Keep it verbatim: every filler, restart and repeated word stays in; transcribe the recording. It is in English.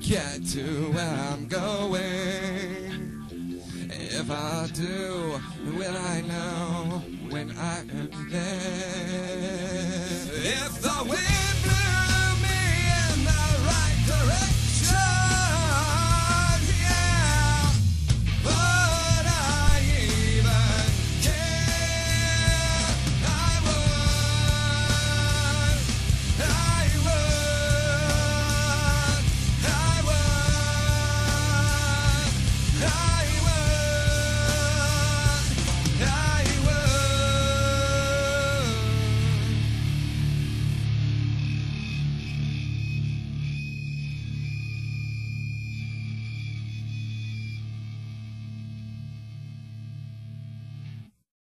Get to where I'm going. If I do, will I know when I am there? If the wind